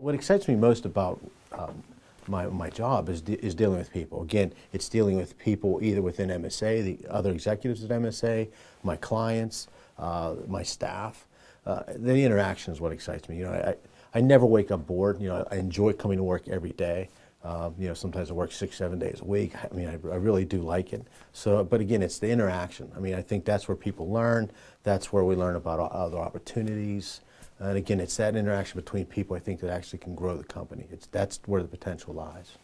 What excites me most about my job is dealing with people. Again, it's dealing with people either within MSA, the other executives at MSA, my clients, my staff. The interaction is what excites me. You know, I never wake up bored. You know, I enjoy coming to work every day. You know, sometimes I work 6, 7 days a week. I mean, I really do like it. So, but again, it's the interaction. I mean, I think that's where people learn. That's where we learn about other opportunities. And again, it's that interaction between people, I think, that actually can grow the company. That's where the potential lies.